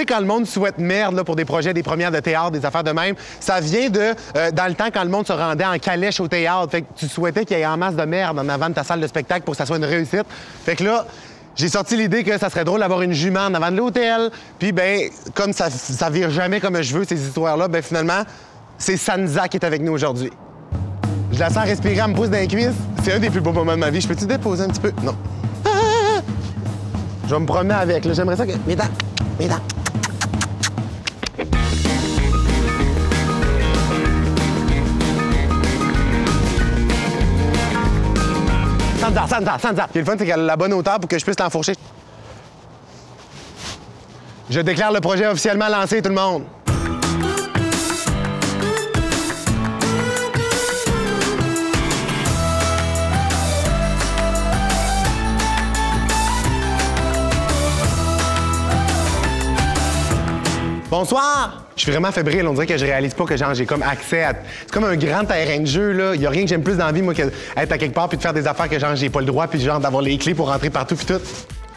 Tu sais, quand le monde souhaite merde là, pour des projets, des premières de théâtre, des affaires de même, ça vient de, dans le temps, quand le monde se rendait en calèche au théâtre. Fait que tu souhaitais qu'il y ait en masse de merde en avant de ta salle de spectacle pour que ça soit une réussite. Fait que là, j'ai sorti l'idée que ça serait drôle d'avoir une jument en avant de l'hôtel. Puis, ben, comme ça vire jamais comme je veux, ces histoires-là, ben finalement, c'est Sansa qui est avec nous aujourd'hui. Je la sens respirer, elle me pousse dans les cuisses. C'est un des plus beaux moments de ma vie. Je peux-tu déposer un petit peu? Non. Ah! Je vais me promener avec. J'aimerais ça que... Mesdames! Sansa! Puis le fun, c'est qu'elle a la bonne hauteur pour que je puisse l'enfourcher. Je déclare le projet officiellement lancé, tout le monde. Bonsoir! Je suis vraiment fébrile, on dirait que je réalise pas que j'ai comme accès à... C'est comme un grand terrain de jeu, là. Il y a rien que j'aime plus dans la vie, moi, qu'être à quelque part puis de faire des affaires que j'ai pas le droit, puis d'avoir les clés pour rentrer partout puis tout.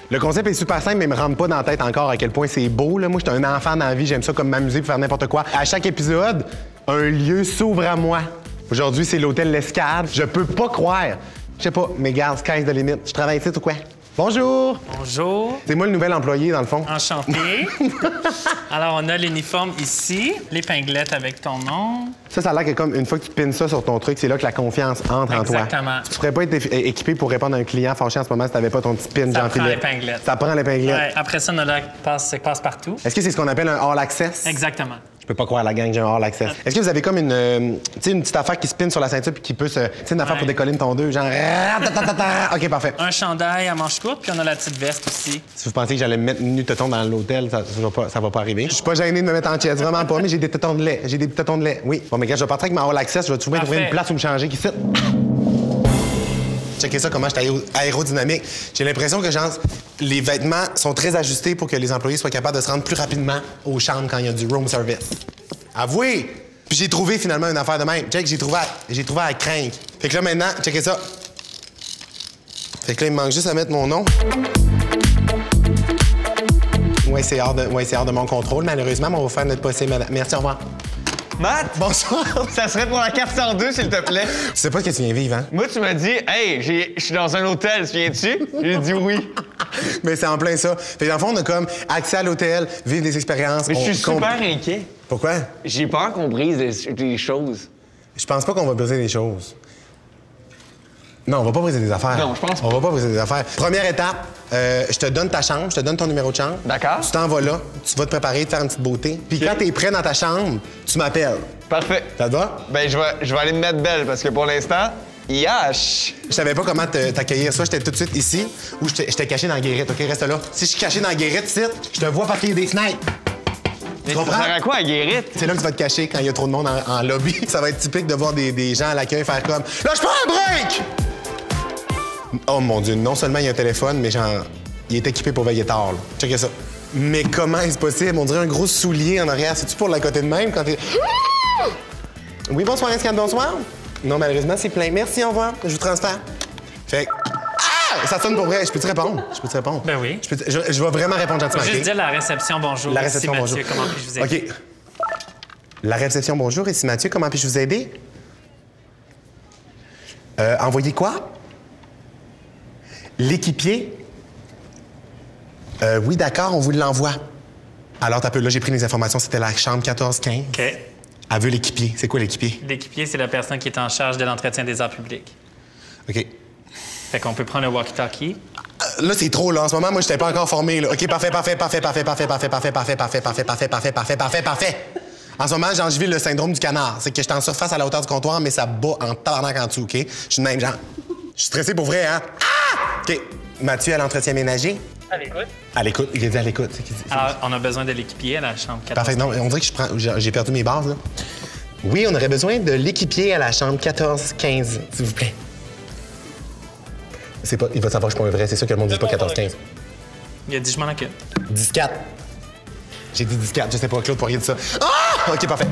Le concept est super simple, mais il me rentre pas dans la tête encore à quel point c'est beau, là. Moi, j'étais un enfant dans la vie, j'aime ça comme m'amuser puis faire n'importe quoi. À chaque épisode, un lieu s'ouvre à moi. Aujourd'hui, c'est l'hôtel l'Escadre. Je peux pas croire. Je sais pas, mais garde, sky's the limit. Je travaille ici ou quoi? Bonjour! Bonjour! C'est moi le nouvel employé, dans le fond. Enchanté. Alors, on a l'uniforme ici, l'épinglette avec ton nom. Ça a l'air que comme une fois que tu pines ça sur ton truc, c'est là que la confiance entre en toi. Exactement. Tu pourrais pas être équipé pour répondre à un client fâché en ce moment si t'avais pas ton petit pin, Jean-Philippe. Ça prend l'épinglette. Ça prend l'épinglette. Ouais. Après ça, on a passe partout. Est-ce que c'est ce qu'on appelle un all-access? Exactement. Je peux pas croire à la gang, j'ai un all-access. Est-ce que vous avez comme une petite affaire qui spinne sur la ceinture puis qui peut se... une affaire pour décoller une tondeuse, genre... OK, parfait. Un chandail à manches courtes, puis on a la petite veste aussi. Si vous pensez que j'allais me mettre nu téton dans l'hôtel, ça va pas arriver. Je suis pas gêné de me mettre en chaise, vraiment pas, mais j'ai des tétons de lait. J'ai des tétons de lait, oui. Bon, mais gars, je vais partir avec ma all-access, je vais trouver une place où me changer qui cite. Checkez ça, comment je suis aérodynamique. J'ai l'impression que les vêtements sont très ajustés pour que les employés soient capables de se rendre plus rapidement aux chambres quand il y a du room service. Avouez! Puis j'ai trouvé finalement une affaire de même. Check, j'ai trouvé à craindre. Fait que là maintenant, checkez ça. Fait que là, il me manque juste à mettre mon nom. Ouais, c'est hors de mon contrôle, malheureusement, mais on va faire notre possible, madame. Merci, au revoir. Matt! Bonsoir! Ça serait pour la 402, s'il te plaît. Tu sais pas ce que tu viens vivre, hein? Moi, tu m'as dit, hey, je suis dans un hôtel, tu viens-tu? J'ai dit oui. Mais c'est en plein ça. Fait que dans le fond, on a comme accès à l'hôtel, vivre des expériences. Mais je suis super inquiet. Pourquoi? J'ai peur qu'on brise des choses. Je pense pas qu'on va briser des choses. Non, on va pas briser des affaires. Non, je pense pas. On va pas briser des affaires. Première étape, je te donne ta chambre, je te donne ton numéro de chambre. D'accord. Tu t'en vas là, tu vas te préparer, te faire une petite beauté. Puis quand t'es prêt dans ta chambre, tu m'appelles. Parfait. Ça te va? Ben, je vais aller me mettre belle parce que pour l'instant, yash! Je savais pas comment t'accueillir. Soit j'étais tout de suite ici ou j'étais caché dans la guérite. OK, reste là. Si je suis caché dans la guérite, je te vois parce qu'il y a des fenêtres. Mais tu comprends? Ça sert à quoi, à guérite? C'est là que tu vas te cacher quand il y a trop de monde en lobby. Ça va être typique de voir des gens à l'accueil faire comme « Là, je prends un break! » Oh mon Dieu, non seulement il y a un téléphone, mais genre, il est équipé pour veiller tard, là. Checkez ça. Mais comment est-ce possible? On dirait un gros soulier en arrière. C'est-tu pour la côté de même quand t'es... Oui, bonsoir, Escadre, bonsoir. Non, malheureusement, c'est plein. Merci, au revoir. Je vous transfère. Fait que... Ah! Ça sonne pour vrai. Je peux te répondre? Je peux te répondre? Ben oui. Je vais vraiment répondre gentiment. Je vais dire la réception, bonjour. La réception, bonjour. Mathieu, comment puis-je vous aider? OK. La réception, bonjour. Ici Mathieu, comment puis-je vous aider? Envoyez quoi? L'équipier? Oui, d'accord, on vous l'envoie. Alors, t'as peu. Là, j'ai pris les informations. C'était la chambre 14-15. OK. Elle veut l'équipier. C'est quoi l'équipier? L'équipier, c'est la personne qui est en charge de l'entretien des arts publics. OK. Fait qu'on peut prendre le walkie-talkie. Là, c'est trop, là. En ce moment, moi, j'étais pas encore formé, là. OK, parfait. En ce moment, je vis le syndrome du canard. C'est que je suis en surface à la hauteur du comptoir, mais ça bat en tabarnak en dessous, OK? Je suis de même genre. Je suis stressé pour vrai, hein? OK. Mathieu à l'entretien ménager. À l'écoute. À l'écoute. Il a dit à l'écoute. Alors, on a besoin de l'équipier à la chambre 14. Parfait. Non, on dirait que j'ai perdu mes bases, là. Oui, on aurait besoin de l'équipier à la chambre 14-15, s'il vous plaît. C'est pas... Il va savoir que je suis pas un vrai. C'est sûr que le monde dit pas 14-15. Il a dit, je m'en occupe. 10-4. J'ai dit 10-4. Je sais pas, Claude, pour rien de ça. Ah! OK, parfait.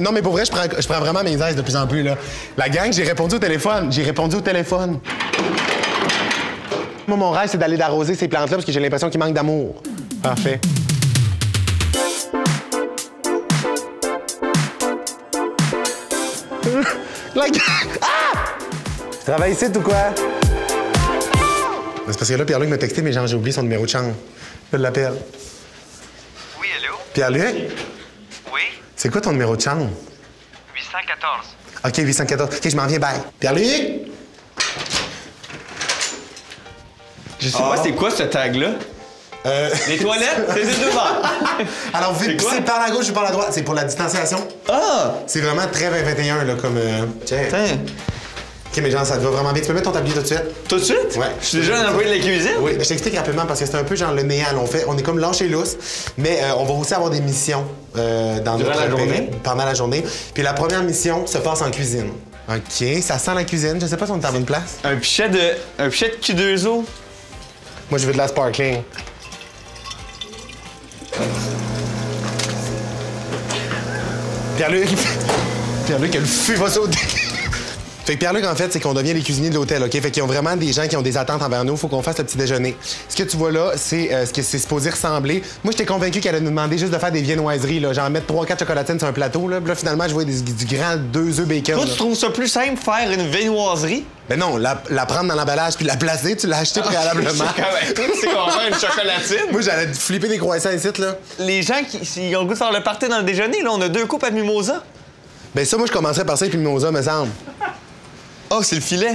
Non, mais pour vrai, je prends vraiment mes aises de plus en plus, là. La gang, j'ai répondu au téléphone. Moi, mon rêve, c'est d'aller arroser ces plantes-là parce que j'ai l'impression qu'il manque d'amour. Parfait. Funk. Like... Ah! Tu travailles ici ou quoi? C'est parce que là, Pier-Luc m'a texté, mais genre, j'ai oublié son numéro de chambre. Je l'appelle. Oui, allô? Pier-Luc? Oui? C'est quoi ton numéro de chambre? 814. OK, 814. OK, je m'en viens, bye. Pier-Luc? Je sais pas, c'est quoi ce tag-là? Les toilettes, c'est les deux bars. Alors, vous faites pisser par la gauche ou par la droite. C'est pour la distanciation. Ah! C'est vraiment très 2021, là, comme... Tiens. OK, mais genre, ça te va vraiment bien. Tu peux mettre ton tablier tout de suite? Tout de suite? Ouais. Je suis déjà un employé de la cuisine? Oui, je t'explique rapidement parce que c'est un peu genre le néant. On est comme lâché lousse, mais on va aussi avoir des missions dans notre journée. Pendant la journée. Puis la première mission se passe en cuisine. OK, ça sent la cuisine. Je sais pas si on est en bonne place. Un pichet de Q2O. Moi, je veux de la sparkling. Pier-Luc, le fût va sauter. Fait que Pier-Luc, en fait, c'est qu'on devient les cuisiniers de l'hôtel, OK? Fait qu'ils ont vraiment des gens qui ont des attentes envers nous. Faut qu'on fasse le petit déjeuner. Ce que tu vois là, c'est ce que c'est supposé ressembler. Moi, j'étais convaincu qu'elle allait nous demander juste de faire des viennoiseries, là. Genre mettre 3-4 chocolatines sur un plateau, là. Puis là, finalement, je voyais du grand 2 œufs bacon. Toi, tu trouves ça plus simple, faire une viennoiserie? Ben non, la prendre dans l'emballage puis la placer, tu l'as acheté préalablement. C'est qu'on fait une chocolatine. Moi, j'allais flipper des croissants ici, là. Les gens qui ont le goût de faire le party dans le déjeuner, là, on a 2 coupes à mimosa. Ben ça, moi, je commencerais par ça et puis mimosa, me semble. Oh, c'est le filet!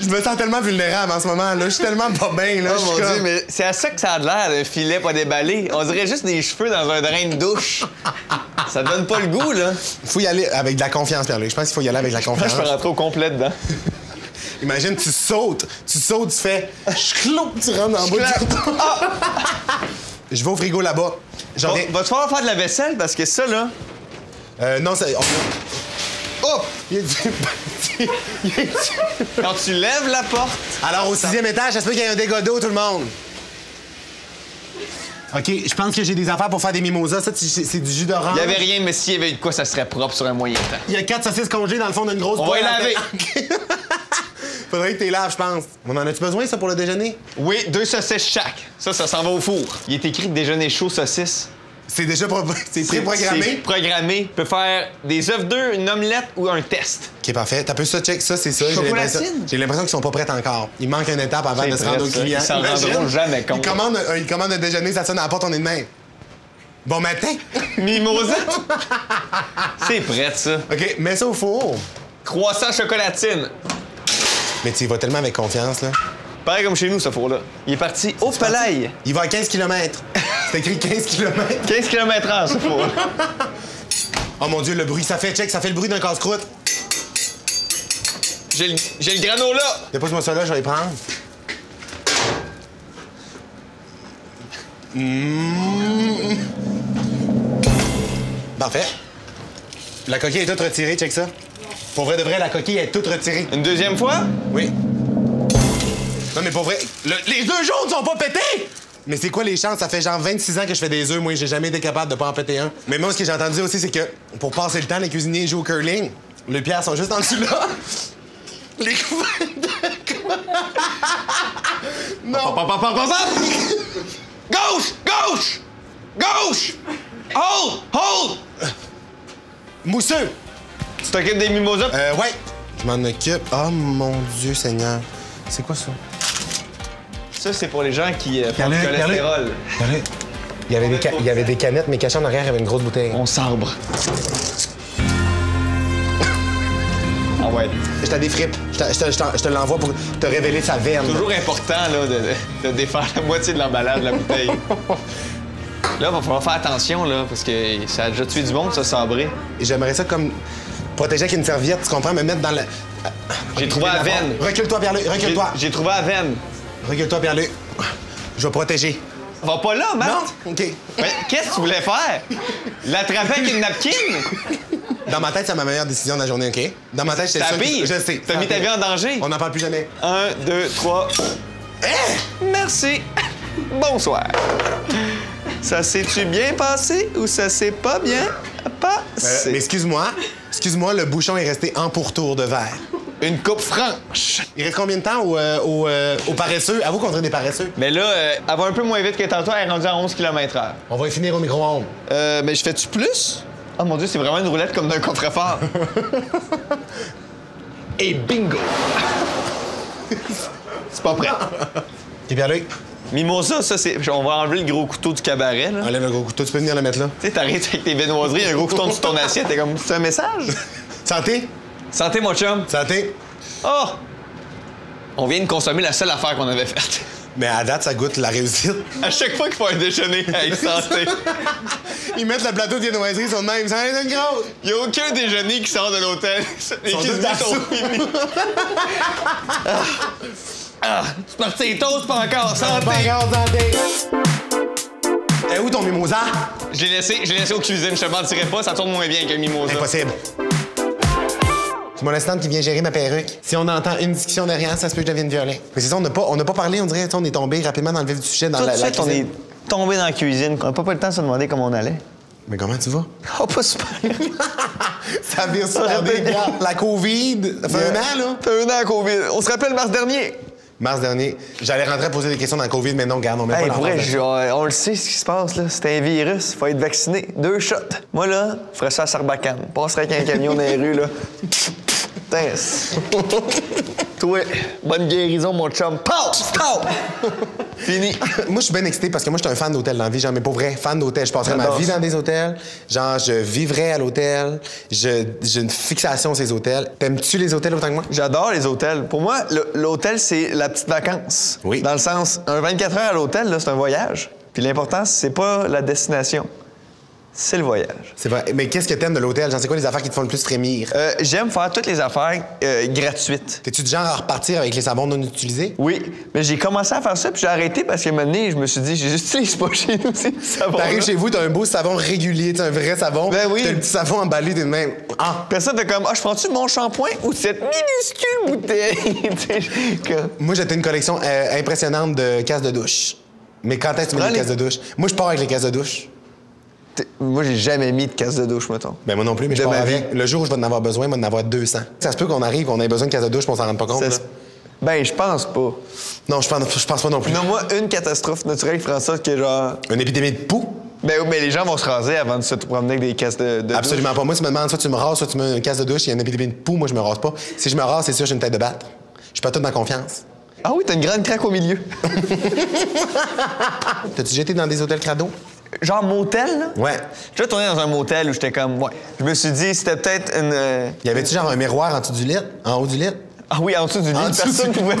Je me sens tellement vulnérable en ce moment, là. Je suis tellement pas bien, là. Oh mon Dieu, mais c'est à ça que ça a l'air, un filet pas déballé. On dirait juste des cheveux dans un drain de douche. Ça donne pas le goût, là. Faut y aller avec de la confiance, Pierre-Luc. Je pense qu'il faut y aller avec de la confiance. Je peux rentrer au complet dedans. Imagine, tu sautes, tu fais... tu rentres dans le bout du carton. Je vais au frigo là-bas. Va-tu falloir faire de la vaisselle? Parce que ça, là... non, ça... Oh! Il est du... Quand tu lèves la porte... Alors, au 6e étage, ça se peut qu'il y ait un dégât d'eau, tout le monde. OK, je pense que j'ai des affaires pour faire des mimosas. Ça, c'est du jus d'orange. Il n'y avait rien, mais s'il y avait eu de quoi, ça serait propre sur un moyen temps. Il y a 4 saucisses congelées dans le fond d'une grosse boîte. On va les laver. Faudrait que t'es laves, je pense. On en a-tu besoin, ça, pour le déjeuner? Oui, 2 saucisses chaque. Ça s'en va au four. Il est écrit déjeuner chaud, saucisse. C'est déjà préprogrammé? C'est programmé. Tu peux faire des œufs d'œufs, une omelette ou un test. OK, parfait. T'as pu ça, check ça, c'est ça. J'ai l'impression qu'ils sont pas prêts encore. Il manque une étape avant de se rendre aux clients. Ils s'en rendront jamais compte. Ils commandent un déjeuner, ça sonne à la porte, on est de même. Bon matin! Mimosa! C'est prêt, ça. OK, mets ça au four. Croissant chocolatine. Mais tu y vas tellement avec confiance, là. Pareil comme chez nous, ce four-là. Il est parti au palais. Il va à 15 km. C'est écrit 15 km. 15 km/h, ce four. Oh mon Dieu, le bruit, ça fait check, ça fait le bruit d'un casse-croûte. J'ai le grano là. Dépose-moi ça là, je vais les prendre. Parfait. La coquille est toute retirée, check ça. Pour vrai de vrai, la coquille est toute retirée. Une deuxième fois? Oui. Non, mais pour vrai, les 2 jaunes ne sont pas pétés! Mais c'est quoi les chances? Ça fait genre 26 ans que je fais des œufs. Moi, j'ai jamais été capable de pas en péter un. Mais moi, ce que j'ai entendu aussi, c'est que pour passer le temps, les cuisiniers jouent au curling. Les pierres sont juste en dessous là. Les couverts de... Non! Gauche! Gauche! Gauche! Hold! Hold! Mousseux! Tu t'occupes des mimosas? Ouais. Je m'en occupe. Oh mon Dieu, Seigneur. C'est quoi ça? Ça, c'est pour les gens qui font du cholestérol. Il y avait des canettes, mais cachées en arrière, il y avait une grosse bouteille. On sabre. Ah ouais. Je t'ai des fripes. Je te l'envoie pour te révéler sa veine. C'est toujours important là, de défaire la moitié de l'emballage de la bouteille. Là, il va falloir faire attention, là, parce que ça a déjà tué du monde, ça, sabrer. J'aimerais ça comme protéger avec une serviette, tu comprends? Me mettre dans la... J'ai trouvé la veine. Recule-toi, Pierre-Luc. Recule-toi. J'ai trouvé la veine. Recule-toi, Pierre-Luc. Je vais protéger. Va pas là, Matt! Non? OK. Mais qu'est-ce que tu voulais faire? L'attraper avec une napkin? Dans ma tête, c'est ma meilleure décision de la journée, OK? Dans ma tête, c'est ça. Je sais. T'as mis ta vie en danger. On n'en parle plus jamais. 1, 2, 3. Eh! Merci. Bonsoir. Ça s'est-tu bien passé ou ça s'est pas bien passé? Mais excuse-moi. Excuse-moi, le bouchon est resté en pourtour de verre. Une coupe franche. Il reste combien de temps aux paresseux? Avoue qu'on dirait des paresseux. Mais là, elle va un peu moins vite que tantôt, elle est rendue à 11 km/h. On va y finir au micro-ondes. Mais je fais-tu plus? Oh mon Dieu, c'est vraiment une roulette comme d'un coffre-fort. Et bingo! C'est pas prêt. T'es bien allé? Mimosa, ça, c'est... On va enlever le gros couteau du cabaret, là. Enlève le gros couteau, tu peux venir le mettre là. Tu sais, t'arrêtes avec tes viennoiseries, un gros couteau en dessous de ton assiette, t'es comme... C'est un message? Santé! Santé, mon chum! Santé! Oh! On vient de consommer la seule affaire qu'on avait faite. Mais à date, ça goûte la réussite. À chaque fois qu'il faut un déjeuner, avec santé. Ils mettent le plateau de viennoiserie, ils sont de même. Ça en est une grosse. Il n'y a aucun déjeuner qui sort de l'hôtel. Les cuisiniers sont finis. Ah, c'est parti, toast, pas encore, santé. Pas encore, santé. Où ton mimosa? Je l'ai laissé aux cuisines, je te mentirais pas, ça tourne moins bien qu'un mimosa. Impossible. C'est mon assistante qui vient gérer ma perruque. Si on entend une discussion derrière, ça se peut que je devienne violent. Mais c'est ça, on n'a pas parlé, on dirait qu'on est tombé rapidement dans le vif du sujet, dans la cuisine. On est tombé dans la cuisine. On n'a pas eu le temps de se demander comment on allait. Mais comment tu vas? Oh, pas super. Ça vire super bien. La COVID, ça fait un an, là. Ça fait un an, la COVID. On se rappelle mars dernier. Mars dernier, j'allais rentrer à poser des questions dans le COVID, mais non, garde, on met pas l'enfant. On le sait, ce qui se passe, là. C'est un virus, faut être vacciné. 2 shots. Moi, là, je ferais ça à Sarbacane. Passerais avec un camion dans les rues, là. Toi, bonne guérison, mon chum. Passe! Fini. Moi, je suis bien excité parce que moi, je suis un fan d'hôtel dans la vie. Genre, mais pour vrai, fan d'hôtel. Je passerais ma vie dans des hôtels. Genre, je vivrais à l'hôtel. J'ai une fixation sur ces hôtels. T'aimes-tu les hôtels autant que moi? J'adore les hôtels. Pour moi, l'hôtel, c'est la petite vacance. Oui. Dans le sens, un 24 heures à l'hôtel, c'est un voyage. Puis l'important, c'est pas la destination. C'est le voyage. C'est vrai. Mais qu'est-ce que t'aimes de l'hôtel? Genre, c'est quoi les affaires qui te font le plus frémir? J'aime faire toutes les affaires gratuites. T'es-tu du genre à repartir avec les savons non utilisés? Oui. Mais j'ai commencé à faire ça, puis j'ai arrêté parce que maintenant, je me suis dit, je n'utilise pas chez nous ces savons. T'arrives chez vous, t'as un beau savon régulier, t'as un vrai savon. Ben oui. T'as un petit savon emballé d'une même. Ah! Personne t'es comme, ah, je prends-tu mon shampoing ou cette minuscule bouteille? Moi, j'étais une collection impressionnante de cases de douche. Mais quand est-ce que tu mets les cases de douche? Moi, je pars avec les cases de douche. Moi, j'ai jamais mis de casse de douche, mettons. Ben moi non plus, mais je pars avec. Le jour où je vais en avoir besoin, moi, je vais en avoir 200. Ça se peut qu'on arrive, on ait besoin de casse de douche, mais on s'en rend pas compte. Ben, je pense pas. Non, je pense pas non plus. Non, moi, une catastrophe naturelle française qui est genre... Une épidémie de poux? Ben oui, mais les gens vont se raser avant de se promener avec des casses de Absolument douche. Pas. Moi, tu me demandes, soit tu me rases, soit tu mets une casse de douche, il y a une épidémie de poux, moi, je me rase pas. Si je me rase, c'est sûr, j'ai une tête de batte. Je suis pas toute ma confiance. Ah oui, t'as une grande craque au milieu. T'as-tu jeté dans des hôtels crado? Genre motel, là? Ouais. Je tournais dans un motel où j'étais comme, ouais. Je me suis dit, c'était peut-être une... Y avait-tu genre un miroir en dessous du lit? En haut du lit? Ah oui, en dessous du lit, personne pouvait...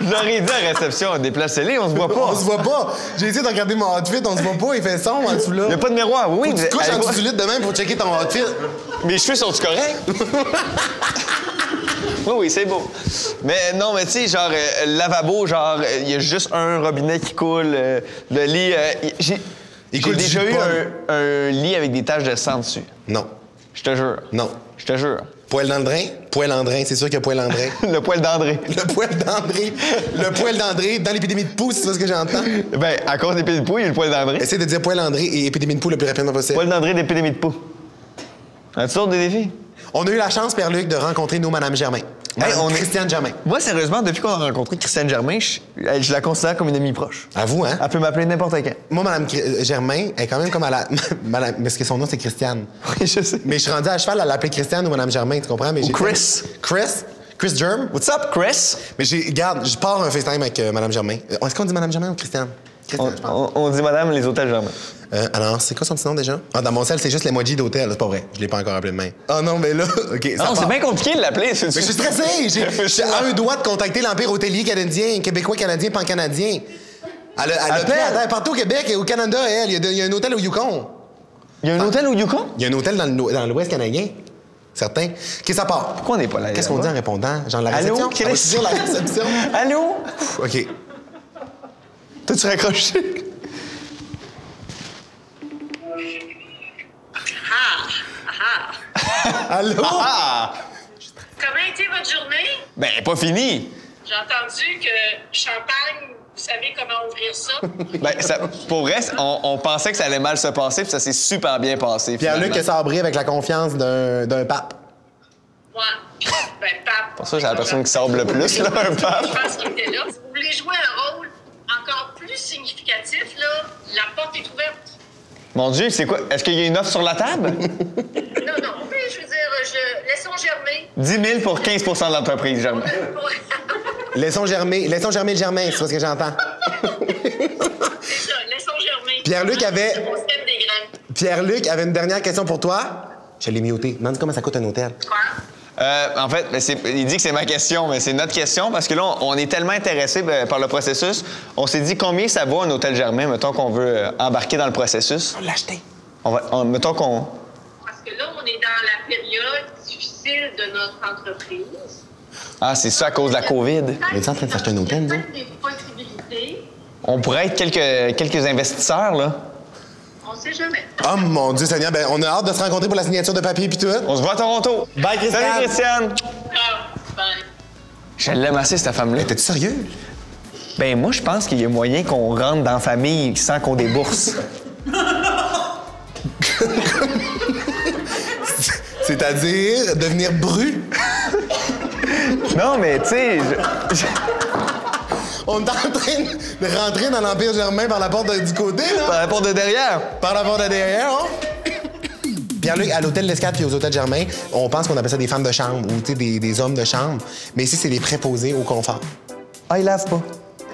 J'aurais dit à la réception, déplacez-les, on se voit pas. On se voit pas. J'ai essayé de regarder mon outfit, on se voit pas, il fait sombre en dessous là. Y a pas de miroir, oui. Faut que tu couches en dessous du lit demain pour checker ton outfit. Mes cheveux sont-tu corrects? Oui, c'est beau. Mais non, mais tu sais, genre, lavabo, genre, il y a juste un robinet qui coule. Le lit, j'ai déjà eu un lit avec des taches de sang dessus. Non. Je te jure. Non. Je te jure. Poêle d'Andrin? Poêle d'Andrin, c'est sûr qu'il y a poêle d'Andrin. Le poêle d'Andrin. Le poêle d'Andrin. Le poêle d'Andrin dans l'épidémie de poux, c'est ça ce que j'entends? Ben, à cause de l'épidémie de poux, il y a le poêle d'Andrin. Essaye de dire poêle d'Andrin et épidémie de poux le plus rapidement possible. Poêle d'Andrin, l'épidémie de poux. Un tour de défi. On a eu la chance, Pier-Luc, de rencontrer nos Madame Germain. Hey, on est Christiane Germain. Moi, sérieusement, depuis qu'on a rencontré Christiane Germain, je la considère comme une amie proche. À vous, hein? Elle peut m'appeler n'importe quand. Moi, Madame Germain, elle est quand même comme à la... Madame... Parce que son nom, c'est Christiane. Oui, je sais. Mais je suis rendu à cheval à l'appeler Christiane ou Madame Germain, tu comprends? Mais ou Chris. Chris Germ. What's up, Chris? Mais regarde, je pars un FaceTime avec Madame Germain. Est-ce qu'on dit Madame Germain ou Christiane? On dit Madame les Hôtels Germain. Alors, c'est quoi son petit nom déjà? Ah, dans mon sel, c'est juste l'emoji d'hôtel. C'est pas vrai. Je l'ai pas encore appelé de main. Ah non, mais là, OK. Non, c'est bien compliqué de l'appeler. Mais je suis stressé. J'ai un doigt de contacter l'Empire hôtelier canadien, québécois, canadien, pan-canadien. Elle a partout au Québec et au Canada, elle. Il y a un hôtel au Yukon. Il y a un hôtel au Yukon? Il y a un hôtel dans l'Ouest canadien. Certain. OK, ça part. Pourquoi on n'est pas là? Qu'est-ce qu'on dit en répondant? Genre la réception? Allô, la réception? Allô? OK. T'as-tu raccroché? Allô? Ah, ah. Comment a été votre journée? Ben, pas fini. J'ai entendu que champagne, vous savez comment ouvrir ça. Ben, ça, pour vrai, on pensait que ça allait mal se passer, puis ça s'est super bien passé. Pier-Luc a sabré avec la confiance d'un pape. Ouais. Ben, pape. Pour ça, c'est la personne qui sable le plus, là, un pape. Je pense qu'il était là. Si vous voulez jouer un rôle encore plus significatif, là, la porte est ouverte. Mon Dieu, c'est quoi? Est-ce qu'il y a une offre sur la table? Non, on peut, je veux dire, laissons germer. 10 000 pour 15 % de l'entreprise, Germain. Laissons germer le germain, c'est ce que j'entends. C'est ça, laissons germer. Pier-Luc avait une dernière question pour toi. Je l'ai muté. Demande comment ça coûte un hôtel. Quoi? En fait, il dit que c'est ma question, mais c'est notre question parce que là, on est tellement intéressé par le processus. On s'est dit combien ça vaut un hôtel Germain, mettons qu'on veut embarquer dans le processus. On l'acheter. Mettons qu'on... Parce que là, on est dans la période difficile de notre entreprise. Ah, c'est ça à cause de la COVID. On est en train de s'acheter un hôtel, nous? Des possibilités. On pourrait être quelques investisseurs, là. On sait jamais. Oh mon Dieu Seigneur, ben on a hâte de se rencontrer pour la signature de papier puis tout. On se voit à Toronto. Bye Christiane. Salut Christiane. Bye. Je l'aime assez cette femme-là. T'es-tu sérieux? Ben moi je pense qu'il y a moyen qu'on rentre dans la famille sans qu'on débourse. C'est-à-dire devenir bru? Non mais tu sais. On est en train de rentrer dans l'Empire Germain par la porte du côté, là. Par la porte de derrière. Par la porte de derrière, hein? Pier-Luc, à l'Hôtel l'Escadre et aux Hôtels Germain, on pense qu'on appelle ça des femmes de chambre ou des hommes de chambre. Mais ici, c'est des préposés au confort. Ah, ils lavent pas.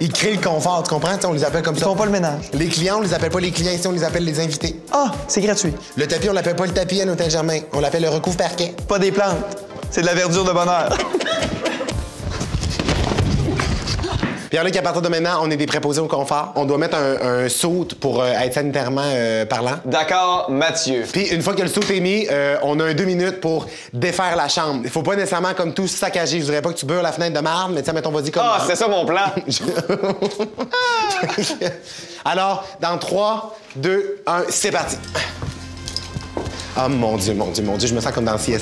Ils créent le confort, tu comprends? T'sais, on les appelle comme ça. Ils font pas le ménage. Les clients, on les appelle pas les clients, ici, on les appelle les invités. Ah, c'est gratuit. Le tapis, on l'appelle pas le tapis à l'Hôtel Germain. On l'appelle le recouvre-parquet. Pas des plantes. C'est de la verdure de bonheur. Pier-Luc, à partir de maintenant, on est des préposés au confort. On doit mettre un saut pour être sanitairement parlant. D'accord, Mathieu. Puis, une fois que le saut est mis, on a 2 minutes pour défaire la chambre. Il faut pas nécessairement comme tout saccager. Je dirais pas que tu beurres la fenêtre de marbre, mais tiens, mettons, vas-y comme... Ah, c'est ça mon plan! Alors, dans 3, 2, 1, c'est parti! Oh mon Dieu, mon Dieu, mon Dieu, je me sens comme dans CSI.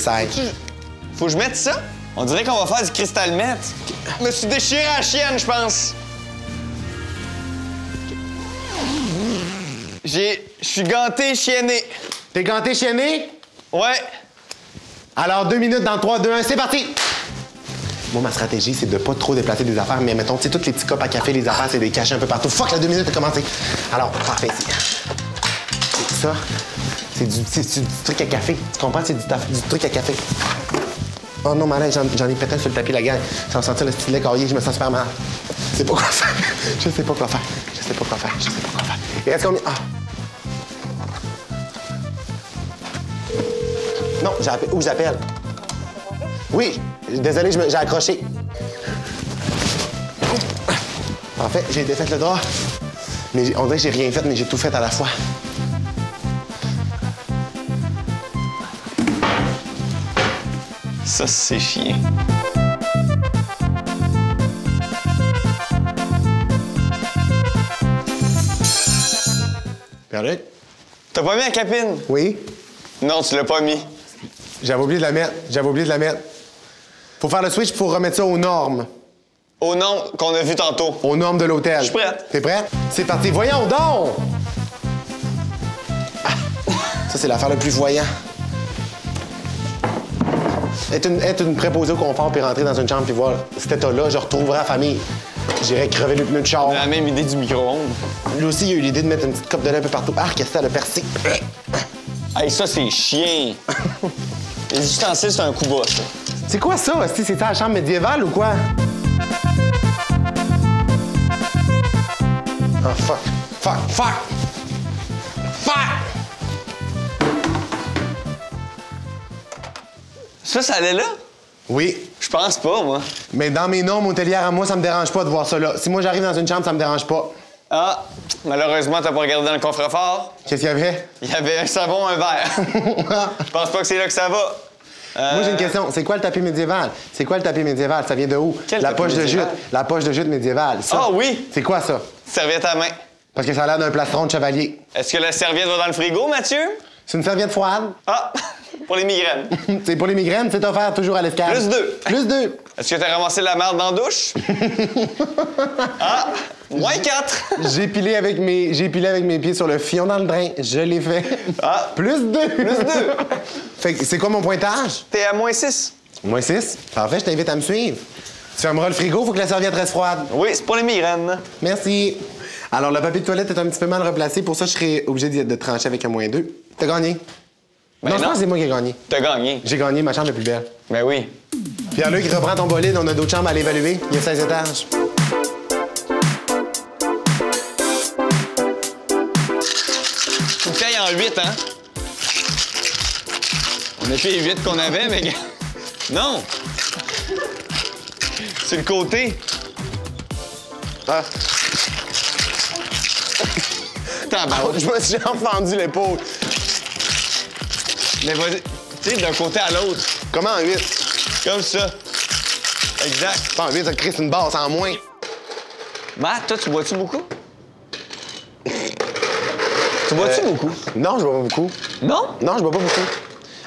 Faut que je mette ça? On dirait qu'on va faire du cristal meth. Je me suis déchiré à la chienne, je pense. Je suis ganté, chienné. T'es ganté, chienné? Ouais. Alors, 2 minutes dans 3, 2, 1, c'est parti! Moi, ma stratégie, c'est de pas trop déplacer des affaires, mais mettons, tu sais, tous les petits copes à café, les affaires, c'est des cachets un peu partout. Fuck, la 2 minutes a commencé. Alors, parfait, ici. C'est ça. C'est du truc à café. Tu comprends? C'est du truc à café. Oh non, malin, j'en ai pété sur le tapis, la gang. Sans sentir le stylet carrier, je me sens super mal. Je sais pas quoi faire. Je sais pas quoi faire. Je sais pas quoi faire. Je sais pas quoi faire. Il reste combien? Ah! Non, où j'appelle? Oui, désolé, j'ai accroché. En fait, j'ai défait le drap. Mais on dirait que j'ai rien fait, mais j'ai tout fait à la fois. Ça, c'est chiant. Pier-Luc? T'as pas mis la capine? Oui. Non, tu l'as pas mis. J'avais oublié de la mettre. Faut faire le switch pour remettre ça aux normes. Aux normes qu'on a vues tantôt. Aux normes de l'hôtel. Je suis prête. T'es prête? C'est parti. Voyons donc! Ah. Ça, c'est l'affaire le plus voyant. Être une préposée au confort puis rentrer dans une chambre puis voir cet état-là, je retrouverai la famille. J'irai crever le pneu de char. La même idée du micro-ondes. Lui aussi, il a eu l'idée de mettre une petite coupe de lait un peu partout. Ah, qu'est-ce que ça, le percé? Hey, ça, c'est chien. Les ustensiles, c'est un coup bas, ça. C'est quoi ça? C'est ta chambre médiévale ou quoi? Ah, fuck. Fuck. Fuck. Fuck! Ça allait là? Oui. Je pense pas, moi. Mais dans mes normes hôtelières à moi, ça me dérange pas de voir ça là. Si moi, j'arrive dans une chambre, ça me dérange pas. Ah, malheureusement, t'as pas regardé dans le coffre-fort. Qu'est-ce qu'il y avait? Il y avait un savon, un verre. Je pense pas que c'est là que ça va. Moi, j'ai une question. C'est quoi le tapis médiéval? Ça vient de où? La poche de jute. La poche de jute médiévale. Ah oui! C'est quoi ça? Serviette à main. Parce que ça a l'air d'un plastron de chevalier. Est-ce que la serviette va dans le frigo, Mathieu? C'est une serviette froide. Ah! Pour les migraines. C'est pour les migraines, c'est offert toujours à l'escalade. Plus deux. Est-ce que t'as ramassé de la merde dans la douche? Ah! -4. J'ai pilé avec mes pieds sur le fion dans le drain. Je l'ai fait. Ah! Plus deux. Fait que c'est quoi mon pointage? T'es à -6. -6? Parfait, je t'invite à me suivre. Tu fermeras le frigo, faut que la serviette reste froide. Oui, c'est pour les migraines. Merci. Alors, le papier de toilette est un petit peu mal replacé. Pour ça, je serais obligé de trancher avec un -2. T'as gagné. Ben non, je pense que c'est moi qui ai gagné. T'as gagné. J'ai gagné, ma chambre est plus belle. Ben oui. Pierre-Luc, reprends ton bolide, on a d'autres chambres à l'évaluer. Il y a 16 étages. Faut que t'ailles en 8, hein? On a fait les 8 qu'on avait, mais... Non! C'est le côté. Ah! Je me suis entendu l'épaule. Mais vas-y, tu sais, d'un côté à l'autre. Comment en 8? Comme ça. Exact. En 8, ça crée une base en moins. Matt, toi, tu bois-tu beaucoup? Tu bois-tu beaucoup? Non, je bois pas beaucoup. Non? Non, je bois pas beaucoup.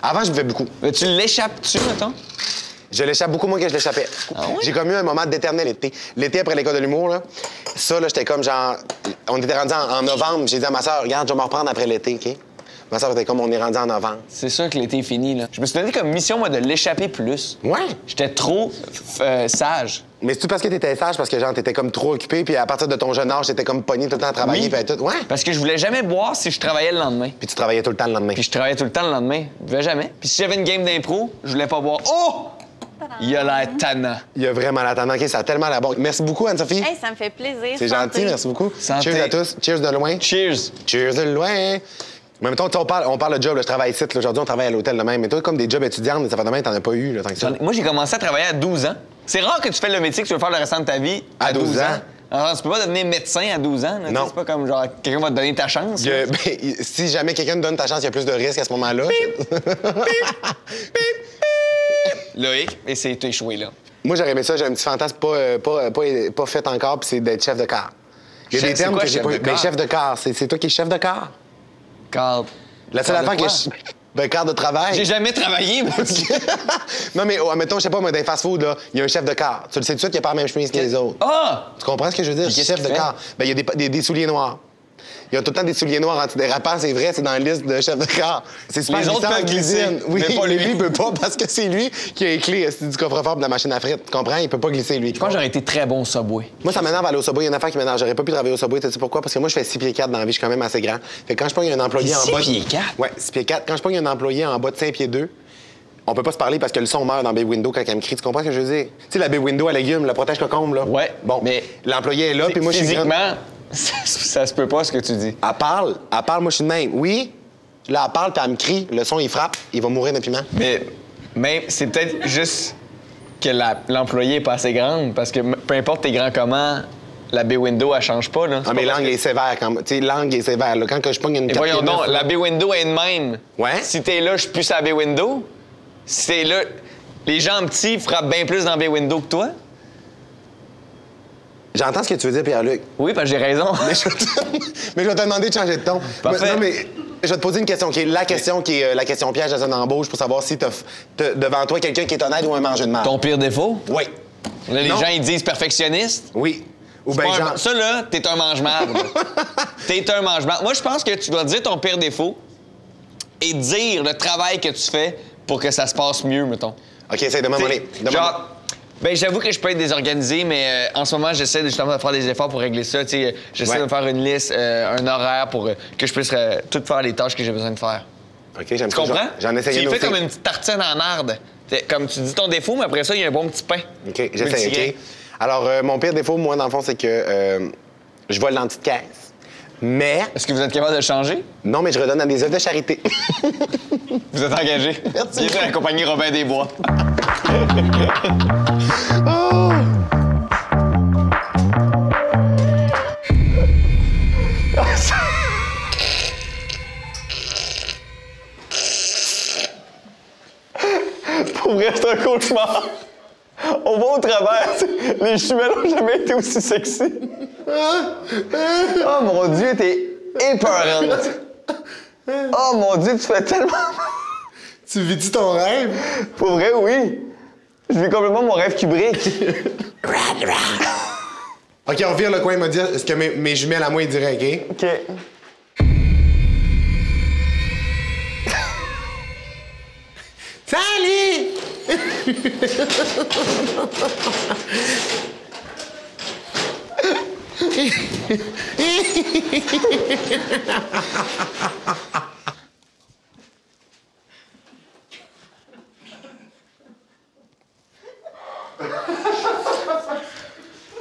Avant, je buvais beaucoup. Mais tu l'échappes-tu, mettons? Je l'échappe beaucoup moins que je l'échappais. Ah oui? J'ai comme eu un moment d'éternel été. L'été après l'école de l'humour, là, ça, là, j'étais comme genre... On était rendus en novembre, j'ai dit à ma soeur, regarde, je vais me reprendre après l'été, OK? Ma soeur était comme, on est rendu en novembre. C'est sûr que l'été est fini, là. Je me suis donné comme mission, moi, de l'échapper plus. Ouais? J'étais trop sage. Mais c'est-tu parce que t'étais sage, parce que genre, t'étais comme trop occupé, puis à partir de ton jeune âge, t'étais comme pogné tout le temps à travailler, puis tout. Ouais? Parce que je voulais jamais boire si je travaillais le lendemain. Puis tu travaillais tout le temps le lendemain. Puis je travaillais tout le temps le lendemain. Je buvais jamais. Puis si j'avais une game d'impro, je voulais pas boire. Oh! Il a l'air tannant. Il a vraiment l'air tannant. OK, ça a tellement la bonne. Merci beaucoup, Anne-Sophie. Hey, ça me fait plaisir. C'est gentil, merci beaucoup. Santé. Cheers à tous. Cheers de loin. Cheers. Cheers de loin. Mais mettons, on parle de job. Là, je travaille ici. Aujourd'hui, on travaille à l'hôtel de même. Mais toi, comme des jobs étudiants, mais ça fait de même, t'en as pas eu. Là, tant que ça. Moi, j'ai commencé à travailler à 12 ans. C'est rare que tu fais le métier que tu veux faire le restant de ta vie à 12 ans. Alors, tu peux pas devenir médecin à 12 ans. Là, non. C'est pas comme genre, quelqu'un va te donner ta chance. Ben, si jamais quelqu'un te donne ta chance, il y a plus de risques à ce moment-là. Loïc, et c'est échoué, là. Moi, j'aurais aimé ça, j'ai un petit fantasme pas fait encore, puis c'est d'être chef de quart. Il y a des termes quoi, que j'ai pas eu. Ben, chef de quart, c'est toi qui es chef de quart. Quart. La seule affaire que je. Ben, quart de travail. J'ai jamais travaillé, moi. Non, mais admettons, je sais pas, moi, dans les fast-food, là, il y a un chef de quart. Tu le sais tout de suite qu'il n'y a pas la même chemise que les autres. Ah! Tu comprends ce que je veux dire? Je suis chef de quart. Ben, il y a des souliers noirs. Il y a tout le temps des souliers noirs antidérapants, c'est vrai, c'est dans la liste de chef de corps. C'est super glissant en cuisine. Oui, mais pas lui, il peut pas parce que c'est lui qui a les clés du coffre-fort de la machine à frites. Tu comprends? Il peut pas glisser, lui. Je pense que j'aurais été très bon au Subway. Moi, ça m'énerve aller au Subway. Il y a une affaire qui m'énerve. J'aurais pas pu travailler au Subway. Tu sais pourquoi? Parce que moi, je fais 6 pieds 4 dans la vie. Je suis quand même assez grand. Fait que quand je pogne un employé en bas. 6 pieds 4? Ouais, 6 pieds 4. Quand je pogne un employé en bas de 5 pieds 2, on peut pas se parler parce que le son meurt dans Bay Window quand elle me crie. Tu comprends ce que je veux dire? Tu sais, la Bay Window à légumes, la protège cocombe, là. Ouais. Bon, mais l'employé est là, puis moi, je suis grand. Ça se peut pas, ce que tu dis. Elle parle, moi, je suis de même. Oui, là, elle parle, puis elle me crie, le son, il frappe, il va mourir d'un piment. Mais c'est peut-être juste que l'employée est pas assez grande, parce que peu importe tes grands comment, la B-Window, elle change pas, là. Ah, mais l'angle est sévère, quand même. Tu sais, l'angle est sévère, là. Quand je pogne une voyons donc, la B-Window est de même. Ouais? Si t'es là, je puce à la B-Window. Si t'es là, les gens petits frappent bien plus dans B-Window que toi. J'entends ce que tu veux dire, Pierre-Luc. Oui, parce que j'ai raison. Mais je vais te demander de changer de ton. Parfait. Non, mais je vais te poser une question qui est la question, qui est la question piège dans une embauche pour savoir si tu as devant toi quelqu'un qui est honnête ou un mangeur de marde. Ton pire défaut? Oui. Là, les gens, ils disent perfectionniste. Oui. Ou bien genre... Ça, là, t'es un mange-marde. T'es un mange-marde. Moi, je pense que tu dois dire ton pire défaut et dire le travail que tu fais pour que ça se passe mieux, mettons. OK, essaye de m'emmener. Ben j'avoue que je peux être désorganisé, mais en ce moment, j'essaie justement de faire des efforts pour régler ça. J'essaie de me faire une liste, un horaire pour que je puisse tout faire les tâches que j'ai besoin de faire. OK, j'aime ça. Tu comprends? J'en essaye une autre. Tu fais comme une petite tartine en marde. Comme tu dis ton défaut, mais après ça, il y a un bon petit pain. OK, j'essaie. Okay. Alors, mon pire défaut, moi, dans le fond, c'est que je vole dans une petite caisse. Mais... Est-ce que vous êtes capable de changer? Non, mais je redonne à des œuvres de charité. Vous êtes engagé. Merci. Viens accompagner Robin Desbois. Oh! Pour vrai, c'est un cauchemar. On va au travers. Les jumelles n'ont jamais été aussi sexy. Oh mon Dieu, t'es épeurante. Oh mon Dieu, tu fais tellement... Tu vis-tu ton rêve? Pour vrai, oui. Je vis complètement mon rêve Kubrick. OK, on vire le coin, il m'a dit ce que mes jumelles à moi, ils diraient, OK? OK. Salut!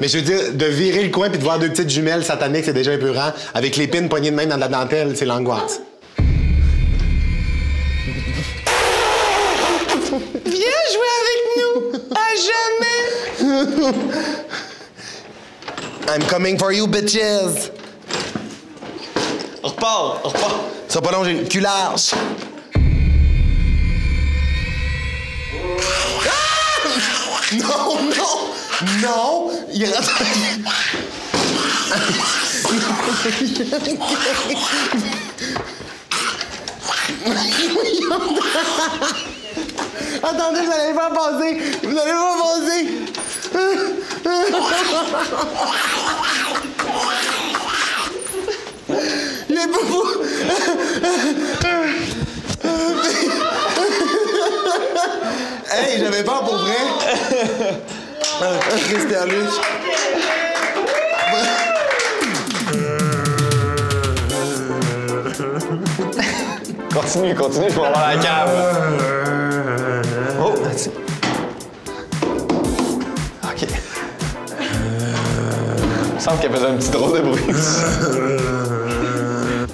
Mais je veux dire, de virer le coin puis de voir deux petites jumelles sataniques, c'est déjà épeurant. Avec les pines poignées de main dans de la dentelle, c'est l'angoisse. Viens jouer avec nous! À jamais! I'm coming for you, bitches! On repart! On repart! Ça va pas long, j'ai le cul large! Ah! Non! Non! Non! Il rentre... Attendez, vous allez me faire passer! Vous allez me faire passer! Les boubous! Hey, j'avais peur pour vrai! Christiane. Continue, continue, je vais avoir la cave. Oh, merci. OK. Il me semble qu'elle faisait un petit drôle de bruit.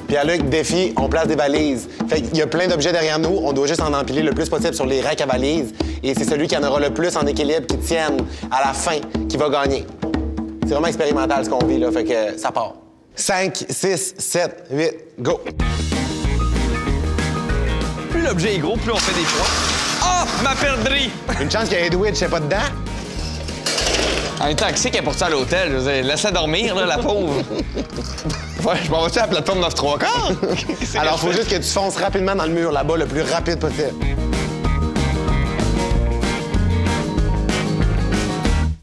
Pier-Luc, défi, on place des valises. Fait qu'il y a plein d'objets derrière nous, on doit juste en empiler le plus possible sur les racks à valises. Et c'est celui qui en aura le plus en équilibre, qui tienne à la fin, qui va gagner. C'est vraiment expérimental ce qu'on vit, là, fait que ça part. 5, 6, 7, 8, go! Plus l'objet est gros, plus on fait des choix. Oh, ma perdrie! Une chance qu'il y a Edwidge, je sais pas dedans. En même temps, qui c'est qui a porté ça à l'hôtel? Je veux dire, laisse-la dormir, là, la pauvre. Ouais, je m'en vais-tu à la plateforme 9 3/4? Alors, faut juste que tu fonces rapidement dans le mur, là-bas, le plus rapide possible.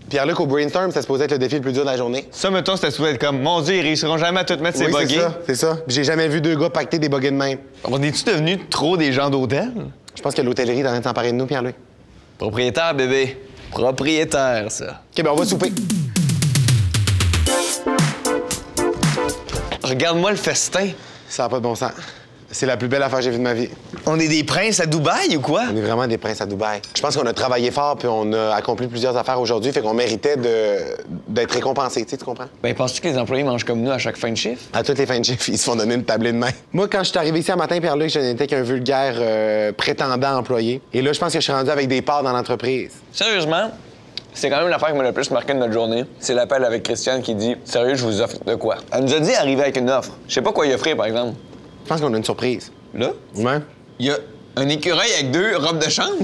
Pier-Luc, au brainstorm, ça se posait être le défi le plus dur de la journée. Ça, mettons, c'était supposé être comme, mon Dieu, ils réussiront jamais à tout mettre ces buggés. C'est ça. J'ai jamais vu deux gars pacter des buggés de même. On est-tu devenus trop des gens d'hôtel? Je pense que l'hôtellerie est en train de s'emparer de nous, Pier-Luc. Propriétaire, bébé. Propriétaire, ça. OK, ben on va souper. Regarde-moi le festin. Ça n'a pas de bon sens. C'est la plus belle affaire que j'ai vue de ma vie. On est des princes à Dubaï ou quoi? On est vraiment des princes à Dubaï. Je pense qu'on a travaillé fort puis on a accompli plusieurs affaires aujourd'hui, fait qu'on méritait d'être récompensés, tu comprends? Ben, penses-tu que les employés mangent comme nous à chaque fin de chiffre? À toutes les fins de chiffre, ils se font donner une tablée de main. Moi, quand je suis arrivé ici un matin, Pier-Luc, je n'étais qu'un vulgaire prétendant employé. Et là, je pense que je suis rendu avec des parts dans l'entreprise. Sérieusement? C'est quand même l'affaire qui m'a le plus marqué de notre journée. C'est l'appel avec Christiane qui dit « Sérieux, je vous offre de quoi? » Elle nous a dit arriver avec une offre. Je sais pas quoi y offrir, par exemple. Je pense qu'on a une surprise. Là? Ouais. Il y a un écureuil avec deux robes de chambre?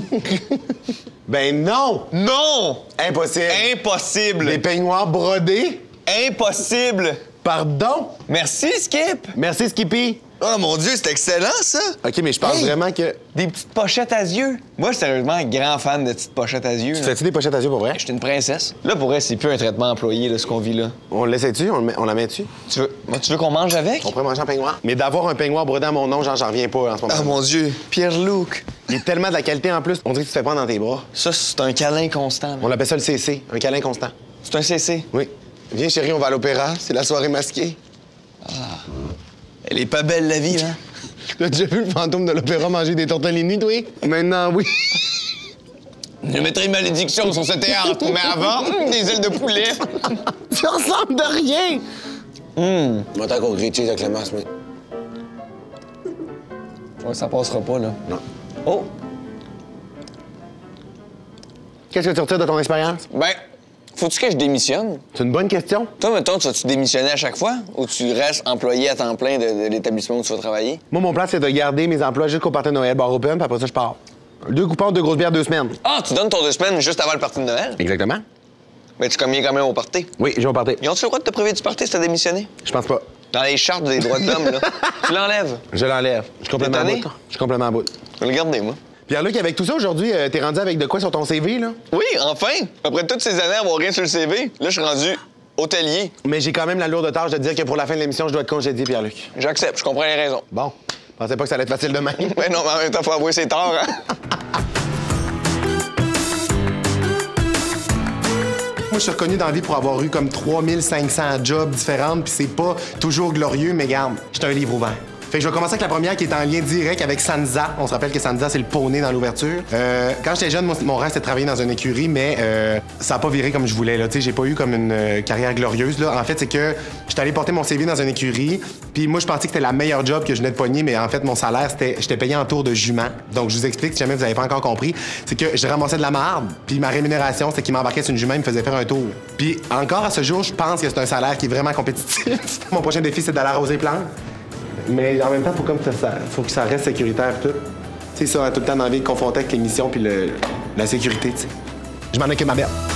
Ben non! Non! Impossible! Impossible! Des peignoirs brodés? Impossible! Pardon? Merci, Skip! Merci, Skippy! Oh mon Dieu, c'est excellent, ça! OK, mais je pense vraiment que... Des petites pochettes à yeux. Moi, je suis sérieusement un grand fan de petites pochettes à yeux. Tu fais-tu des pochettes à yeux pour vrai? Je suis une princesse. Là, pour vrai, c'est plus un traitement employé, là, ce qu'on vit là. On le laissait-tu? On la met-tu? Tu veux qu'on mange avec? On pourrait manger un peignoir. Mais d'avoir un peignoir brodé à mon nom, genre, j'en reviens pas en ce moment. Ah, mon Dieu! Pier-Luc! Il est tellement de la qualité en plus, on dirait que tu te fais prendre dans tes bras. Ça, c'est un câlin constant. On l'appelle ça le CC, un câlin constant. C'est un CC? Oui. Viens, chérie, on va à l'opéra. C'est la soirée masquée. Ah. Elle est pas belle, la vie, là. T'as déjà vu le fantôme de l'opéra manger des tortellini, toi? Maintenant, oui. Je mettrai une malédiction sur ce théâtre, mais avant, des ailes de poulet. Tu ressembles de rien! Moi, tant qu'on grille avec le masque, mais... Ouais, ça passera pas, là. Non. Oh! Qu'est-ce que tu retires de ton expérience? Ben... Faut-tu que je démissionne? C'est une bonne question. Toi, mettons, tu vas-tu démissionner à chaque fois ou tu restes employé à temps plein de l'établissement où tu vas travailler? Moi, mon plan, c'est de garder mes emplois jusqu'au party de Noël, bar open, puis après ça, je pars. 2 coupons, 2 grosses bières, 2 semaines. Ah, tu donnes ton 2 semaines juste avant le party de Noël? Exactement. Mais tu commis quand même au party? Oui, je vais au party. Ils ont-tu le droit de te priver du party si t'as démissionné? Je pense pas. Dans les chartes des droits de l'homme, là. Tu l'enlèves? Je l'enlève. Je suis complètement à bout. Je suis complètement à bout. Regardez, moi. Pier-Luc, avec tout ça aujourd'hui, t'es rendu avec de quoi sur ton CV, là? Oui, enfin! Après toutes ces années à avoir rien sur le CV, là, je suis rendu hôtelier. Mais j'ai quand même la lourde tâche de te dire que pour la fin de l'émission, je dois te congédier, Pier-Luc. J'accepte, je comprends les raisons. Bon, je pensais pas que ça allait être facile demain. Mais non, mais en même temps, faut avouer ses torts, hein? Moi, je suis reconnu dans la vie pour avoir eu comme 3500 jobs différentes, puis c'est pas toujours glorieux, mais regarde, j'étais un livre ouvert. Fait que je vais commencer avec la première qui est en lien direct avec Sansa. On se rappelle que Sansa, c'est le poney dans l'ouverture. Quand j'étais jeune, mon rêve, c'était de travailler dans une écurie, mais ça n'a pas viré comme je voulais. Tu sais, j'ai pas eu comme une carrière glorieuse. Là. En fait, c'est que j'étais allé porter mon CV dans une écurie, puis moi, je pensais que c'était la meilleure job que je venais de pogner, mais en fait, mon salaire, c'était... J'étais payé en tour de jument. Donc, je vous explique, si jamais vous n'avez pas encore compris, c'est que je ramassais de la marde, puis ma rémunération, c'était qu'il m'embarquait sur une jument et me faisait faire un tour. Puis encore à ce jour, je pense que c'est un salaire qui est vraiment compétitif. Mon prochain défi, c'est d'aller arroser les plantes. Mais en même temps, faut que ça reste sécuritaire tout. Tu sais, ça, tout le temps, on a envie de confronter avec l'émission puis la sécurité, tu sais. Je m'en occupe ma merde.